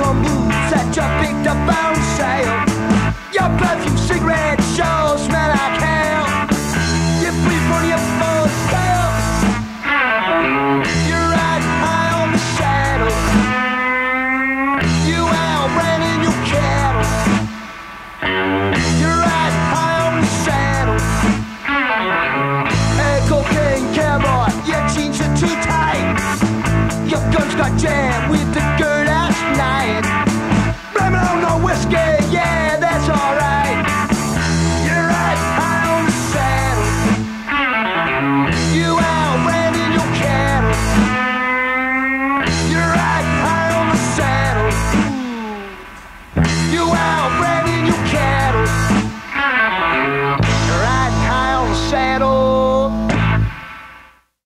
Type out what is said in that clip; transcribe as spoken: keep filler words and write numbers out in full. Your moods that you picked up on sale. Your perfume cigarette shows smell like hell. You breathe on your phone sale. You're riding high on the saddle. You out branding your cattle. You're riding high on the saddle. Hey, cocaine cowboy, your jeans are too tight. Your guns got jammed.